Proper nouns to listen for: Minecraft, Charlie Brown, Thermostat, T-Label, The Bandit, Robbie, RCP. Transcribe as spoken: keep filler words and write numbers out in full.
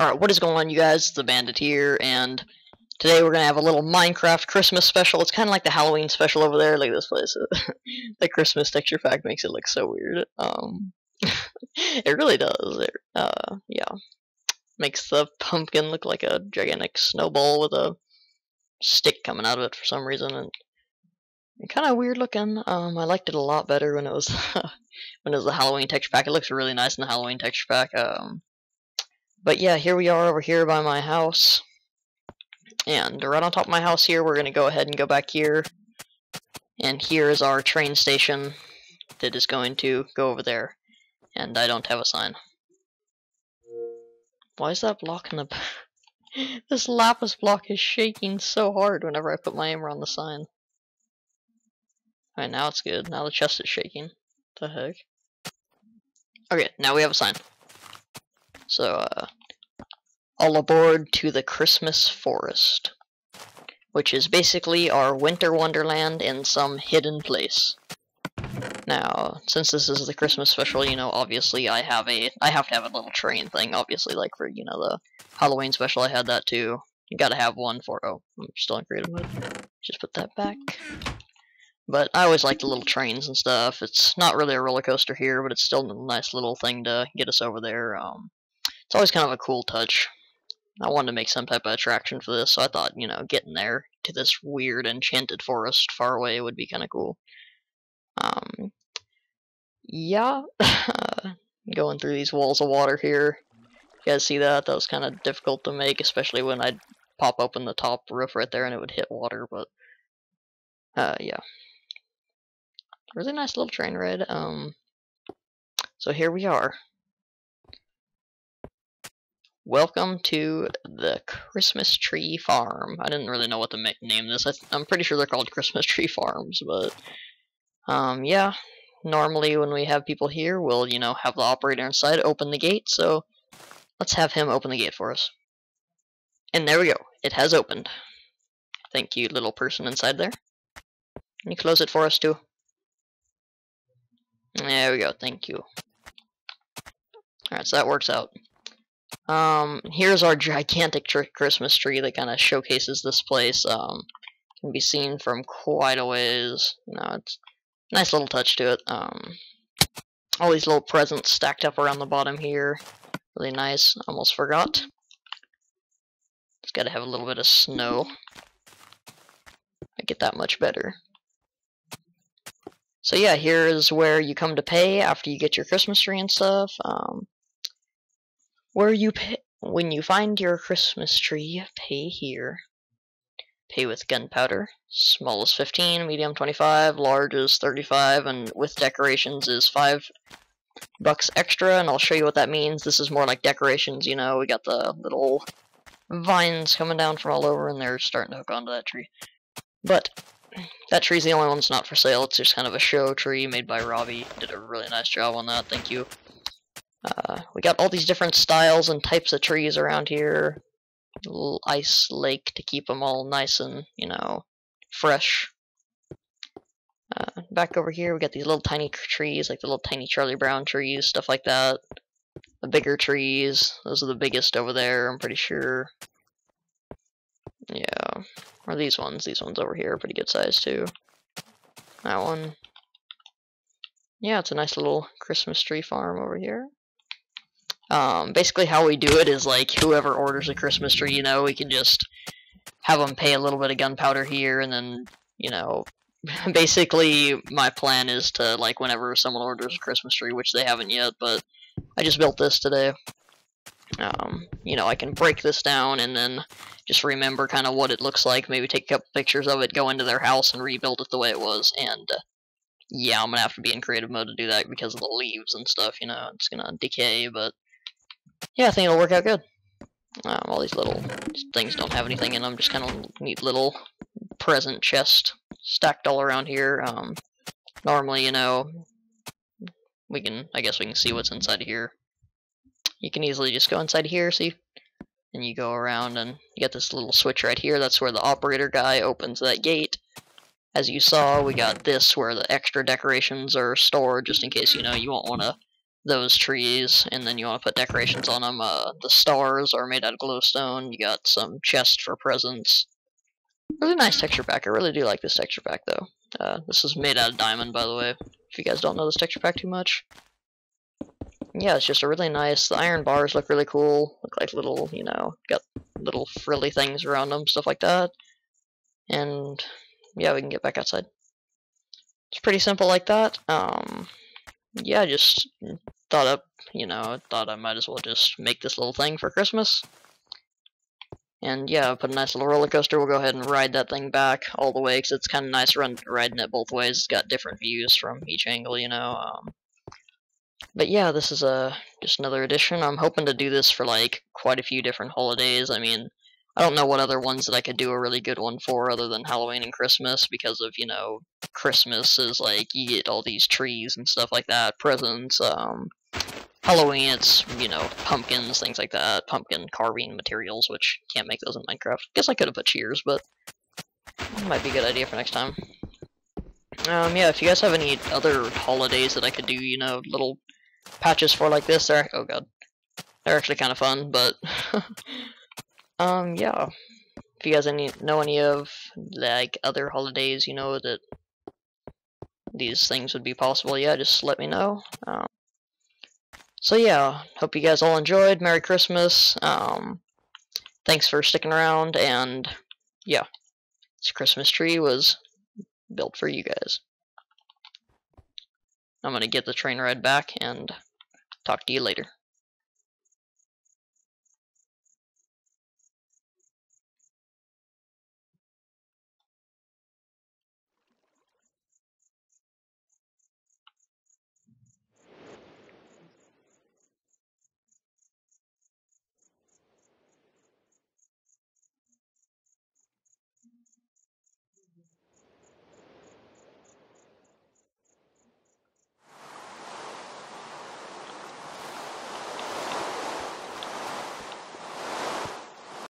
Alright, what is going on, you guys? The Bandit here, and today we're going to have a little Minecraft Christmas special. It's kind of like the Halloween special over there. Look at this place. The Christmas texture pack makes it look so weird. Um, it really does. It, uh, yeah. Makes the pumpkin look like a gigantic snowball with a stick coming out of it for some reason. And, and kind of weird looking. Um, I liked it a lot better when it was when it was the Halloween texture pack. It looks really nice in the Halloween texture pack. Um... But yeah, here we are over here by my house, and right on top of my house here, we're going to go ahead and go back here, and here is our train station that is going to go over there, and I don't have a sign. Why is that blocking the... This lapis block is shaking so hard whenever I put my hammer on the sign. Alright, now it's good. Now the chest is shaking. The heck? Okay, now we have a sign. So, uh, all aboard to the Christmas Forest, which is basically our winter wonderland in some hidden place. Now, since this is the Christmas special, you know, obviously I have a, I have to have a little train thing, obviously, like for, you know, the Halloween special, I had that too. You gotta have one for, oh, I'm still in creative mode. Just put that back. But I always like the little trains and stuff. It's not really a roller coaster here, but it's still a nice little thing to get us over there. Um, It's always kind of a cool touch. I wanted to make some type of attraction for this, so I thought, you know, getting there to this weird enchanted forest far away would be kind of cool. Um, yeah, going through these walls of water here. You guys see that? That was kind of difficult to make, especially when I'd pop open the top roof right there and it would hit water, but, uh, yeah. Really nice little train ride. Um, so here we are. Welcome to the Christmas Tree Farm. I didn't really know what to ma name this. I th I'm pretty sure they're called Christmas Tree Farms, but... Um, yeah. Normally when we have people here, we'll, you know, have the operator inside open the gate, so... Let's have him open the gate for us. And there we go. It has opened. Thank you, little person inside there. Can you close it for us, too? There we go. Thank you. Alright, so that works out. Um, here's our gigantic tr Christmas tree that kind of showcases this place. Um, can be seen from quite a ways. You know, it's a nice little touch to it. Um, all these little presents stacked up around the bottom here. Really nice. Almost forgot. It's got to have a little bit of snow. Make it that much better. So yeah, here is where you come to pay after you get your Christmas tree and stuff. Um... Where you pay, when you find your Christmas tree, pay here. Pay with gunpowder. Small is fifteen, medium twenty-five, large is thirty-five, and with decorations is five bucks extra. And I'll show you what that means. This is more like decorations, you know. We got the little vines coming down from all over, and they're starting to hook onto that tree. But that tree's the only one that's not for sale. It's just kind of a show tree made by Robbie. Did a really nice job on that. Thank you. Uh, we got all these different styles and types of trees around here. A little ice lake to keep them all nice and, you know, fresh. Uh, back over here, we got these little tiny trees, like the little tiny Charlie Brown trees, stuff like that. The bigger trees, those are the biggest over there, I'm pretty sure. Yeah, or these ones, these ones over here are pretty good size too. That one. Yeah, it's a nice little Christmas tree farm over here. Um, basically how we do it is, like, whoever orders a Christmas tree, you know, we can just have them pay a little bit of gunpowder here, and then, you know, basically my plan is to, like, whenever someone orders a Christmas tree, which they haven't yet, but I just built this today, um, you know, I can break this down and then just remember kind of what it looks like, maybe take a couple pictures of it, go into their house and rebuild it the way it was, and... Uh, yeah, I'm gonna have to be in creative mode to do that because of the leaves and stuff, you know, it's gonna decay, but yeah, I think it'll work out good. Um, all these little things don't have anything in them, just kind of neat little present chest stacked all around here. Um, normally, you know, we can, I guess we can see what's inside of here. You can easily just go inside here, see? And you go around and you get this little switch right here, that's where the operator guy opens that gate. As you saw, we got this where the extra decorations are stored, just in case, you know, you won't want to those trees, and then you want to put decorations on them. Uh, the stars are made out of glowstone. You got some chests for presents. Really nice texture pack. I really do like this texture pack, though. Uh, this is made out of diamond, by the way, if you guys don't know this texture pack too much. Yeah, it's just a really nice, the iron bars look really cool, look like little, you know, got little frilly things around them, stuff like that. And yeah, we can get back outside. It's pretty simple like that. Um, yeah, just thought up, you know, thought I might as well just make this little thing for Christmas. And yeah, put a nice little roller coaster. We'll go ahead and ride that thing back all the way, because it's kind of nice run, riding it both ways. It's got different views from each angle, you know. Um, but yeah, this is uh, just another edition. I'm hoping to do this for, like, quite a few different holidays. I mean, I don't know what other ones that I could do a really good one for other than Halloween and Christmas, because of, you know, Christmas is, like, you get all these trees and stuff like that, presents. Um, Halloween, it's, you know, pumpkins, things like that, pumpkin carving materials, which can't make those in Minecraft. Guess I could have put cheers, but that might be a good idea for next time. Um, yeah, if you guys have any other holidays that I could do, you know, little patches for like this, they're, oh god, they're actually kind of fun, but, um, yeah, if you guys any, know any of, like, other holidays, you know, that these things would be possible, yeah, just let me know. Um. So yeah, hope you guys all enjoyed. Merry Christmas. Um, thanks for sticking around, and yeah, this Christmas tree was built for you guys. I'm gonna get the train ride back and talk to you later.